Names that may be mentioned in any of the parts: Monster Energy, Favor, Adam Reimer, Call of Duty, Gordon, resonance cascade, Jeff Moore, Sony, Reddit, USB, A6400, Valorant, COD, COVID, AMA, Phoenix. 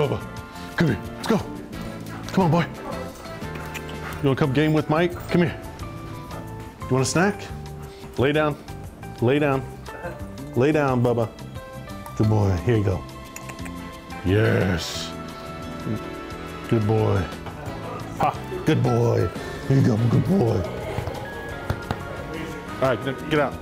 Bubba, come here, let's go. Come on, boy. You wanna come game with Mike? Come here. You want a snack? Lay down, lay down. Lay down, Bubba. Good boy, here you go. Yes. Good boy. Ha, good boy. Here you go, good boy. All right, get out.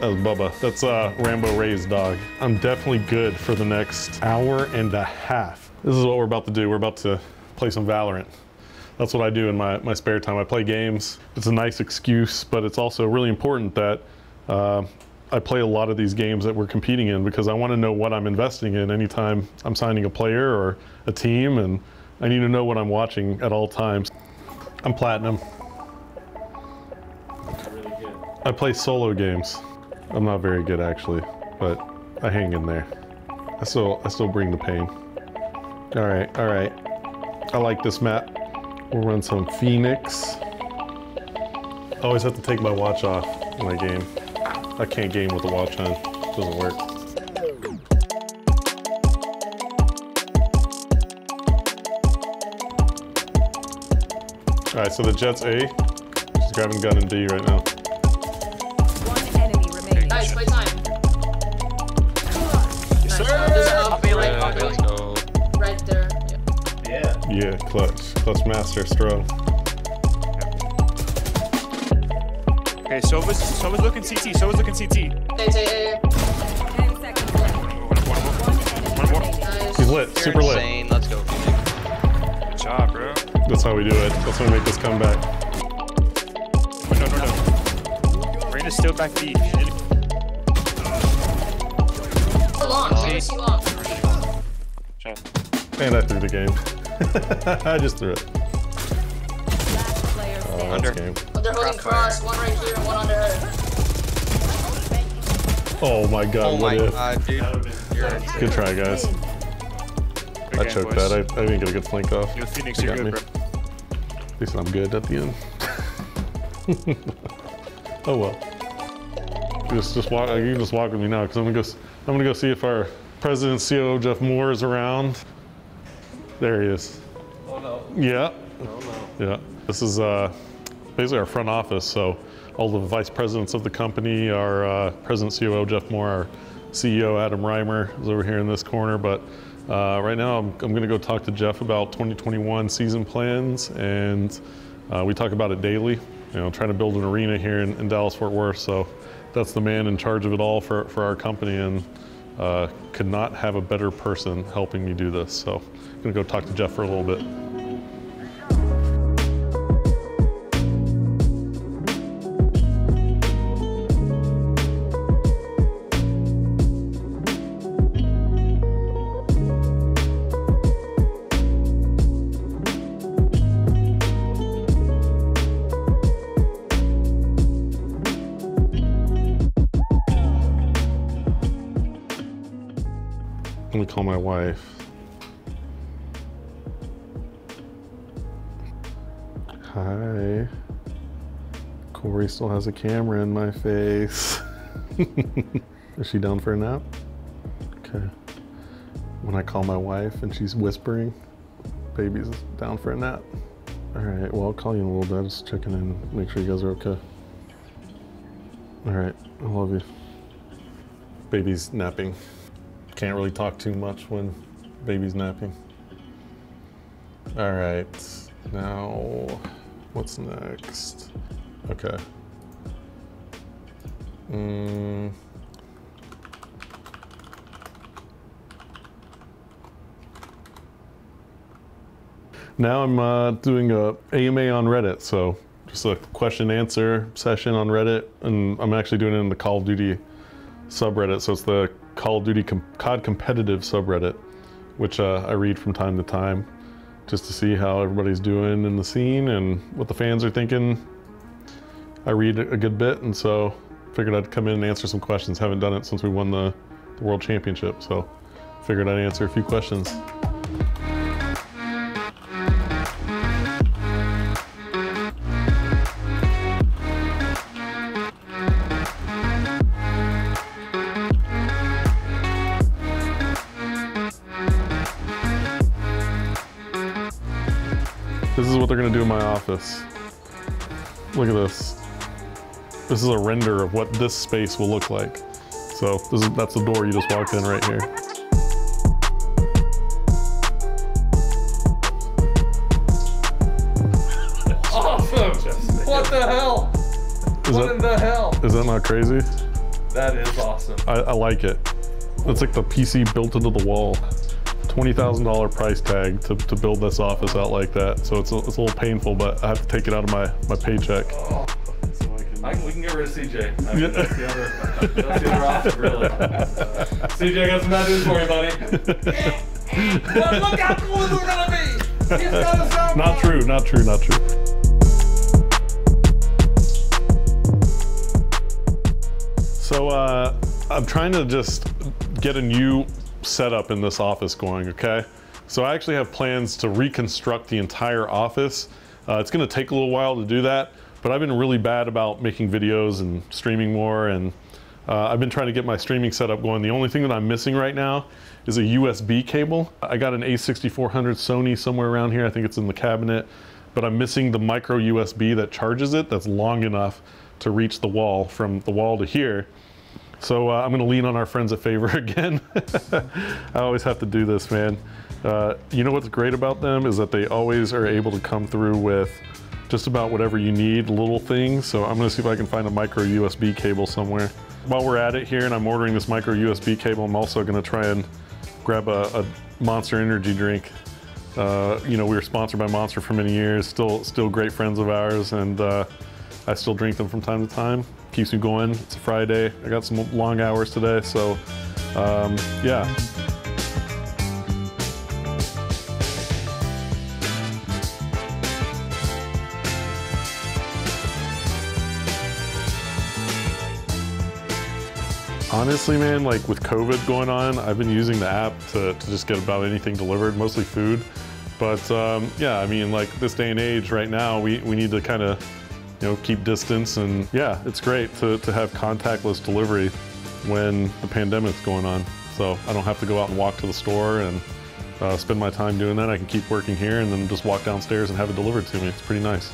That was Bubba. That's Rambo Ray's dog. I'm definitely good for the next hour and a half. This is what we're about to do. We're about to play some Valorant. That's what I do in my spare time. I play games. It's a nice excuse, but it's also really important that I play a lot of these games that we're competing in, because I want to know what I'm investing in anytime I'm signing a player or a team, and I need to know what I'm watching at all times. I'm platinum. That's really good. I play solo games. I'm not very good actually, but I hang in there. I still bring the pain. All right, all right. I like this map. We'll run some Phoenix. I always have to take my watch off when I game. I can't game with the watch on. It doesn't work. All right, so the Jet's A. She's grabbing gun in B right now. One enemy remaining. Nice, play time. Yes, sir. I'll be late, I'll be late. Right there. Yeah. Yeah, clutch. Clutch master, throw. Okay, Sova's looking CT, Sova's looking CT. Hey. 10 seconds left. One more. He's lit, super lit. Insane. Let's go. Good job, bro. That's how we do it. That's when we make this comeback. No. Raina's still back deep. Too long. And I threw the game. I just threw it. Oh, under. Game. They're holding cross, one right here, one under her. Oh my god, what if? Good try, guys. I choked that. I didn't get a good flank off. Yo, Phoenix, you're good, bro. At least I'm good at the end. Oh well. Just walk. You can just walk with me now, because I'm gonna go see if our president, CEO Jeff Moore, is around. There he is. Oh no. Yeah. Oh no. Yeah. This is basically our front office. So all the vice presidents of the company, our president COO Jeff Moore, our CEO Adam Reimer is over here in this corner. But right now I'm gonna go talk to Jeff about 2021 season plans, and we talk about it daily. You know, trying to build an arena here in Dallas-Fort Worth. So that's the man in charge of it all for our company, and could not have a better person helping me do this. So I'm gonna go talk to Jeff for a little bit. Call my wife. Hi. Corey still has a camera in my face. Is she down for a nap? Okay. When I call my wife and she's whispering, baby's down for a nap. All right, well, I'll call you in a little bit. Just checking in, make sure you guys are okay. All right, I love you. Baby's napping. Can't really talk too much when baby's napping. All right, now what's next? Okay. Now I'm doing a AMA on Reddit, so just a question and answer session on Reddit, and I'm actually doing it in the Call of Duty subreddit, so it's the Call of Duty COD competitive subreddit, which I read from time to time just to see how everybody's doing in the scene and what the fans are thinking. I read a good bit, and so figured I'd come in and answer some questions. Haven't done it since we won the World Championship, so figured I'd answer a few questions. This is what they're gonna do in my office. Look at this. This is a render of what this space will look like. So this is, that's the door you just walked in right here. Awesome! What the hell? What in the hell? Is that not crazy? That is awesome. I like it. It's like the PC built into the wall. $20,000 price tag to build this office out like that. So it's a little painful, but I have to take it out of my paycheck. Oh, so we can get rid of CJ. I mean, yeah. That's the other option, really. CJ got some bad news for you, buddy. But look how cool this is gonna be! He's got a soundboard! Not true, not true, not true. So I'm trying to just get a new setup in this office going, okay? So I actually have plans to reconstruct the entire office. It's gonna take a little while to do that, but I've been really bad about making videos and streaming more, and I've been trying to get my streaming setup going. The only thing that I'm missing right now is a USB cable. I got an A6400 Sony somewhere around here. I think it's in the cabinet, but I'm missing the micro USB that charges it, that's long enough to reach the wall, from the wall to here. So I'm gonna lean on our friends at Favor again. I always have to do this, man. You know what's great about them is that they always are able to come through with just about whatever you need, little things. So I'm gonna see if I can find a micro USB cable somewhere. While we're at it here and I'm ordering this micro USB cable, I'm also gonna try and grab a Monster Energy drink. You know, we were sponsored by Monster for many years, still great friends of ours, and I still drink them from time to time. Keeps me going. It's a Friday. I got some long hours today, so yeah. Honestly, man, like with COVID going on, I've been using the app to just get about anything delivered, mostly food. But yeah, I mean, like this day and age right now, we need to kind of, you know, keep distance, and yeah, it's great to have contactless delivery when the pandemic's going on. So I don't have to go out and walk to the store and spend my time doing that. I can keep working here and then just walk downstairs and have it delivered to me. It's pretty nice.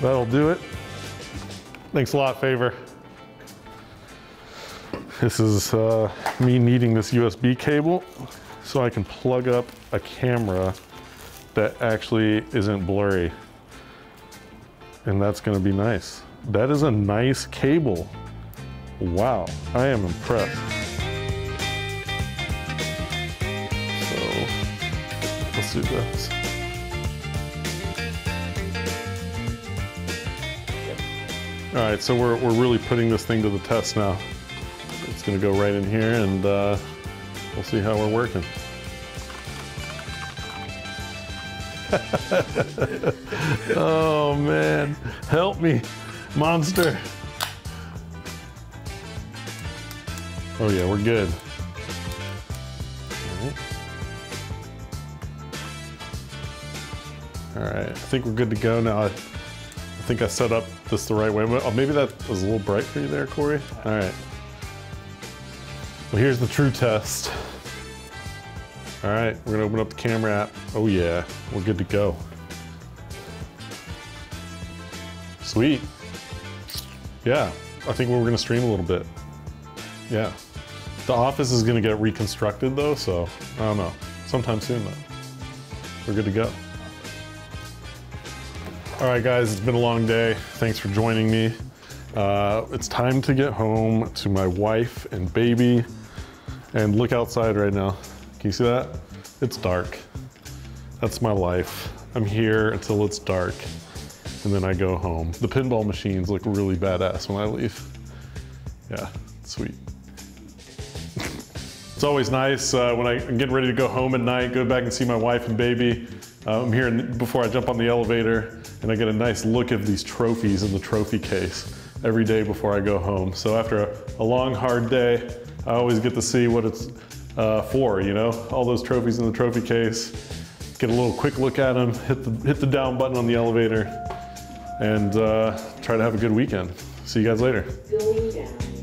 That'll do it. Thanks a lot, Favor. This is me needing this USB cable so I can plug up a camera that actually isn't blurry. And that's gonna be nice. That is a nice cable. Wow, I am impressed. So, let's do this. All right, so we're really putting this thing to the test now. It's gonna go right in here, and we'll see how we're working. Oh man, help me, Monster. Oh yeah, we're good. All right, I think we're good to go now. I think I set up this the right way. Oh, maybe that was a little bright for you there, Corey. All right, well, here's the true test. All right, we're gonna open up the camera app. Oh yeah, we're good to go. Sweet. Yeah, I think we're gonna stream a little bit. Yeah. The office is gonna get reconstructed though, so I don't know. Sometime soon though. We're good to go. All right guys, it's been a long day. Thanks for joining me. It's time to get home to my wife and baby, and look outside right now. Can you see that? It's dark. That's my life. I'm here until it's dark, and then I go home. The pinball machines look really badass when I leave. Yeah, sweet. It's always nice when I'm getting ready to go home at night, go back and see my wife and baby. I'm here before I jump on the elevator, and I get a nice look of these trophies in the trophy case every day before I go home. So after a long, hard day, I always get to see what it's for, you know, all those trophies in the trophy case. Get a little quick look at them, hit the down button on the elevator, and try to have a good weekend. See you guys later. Going down.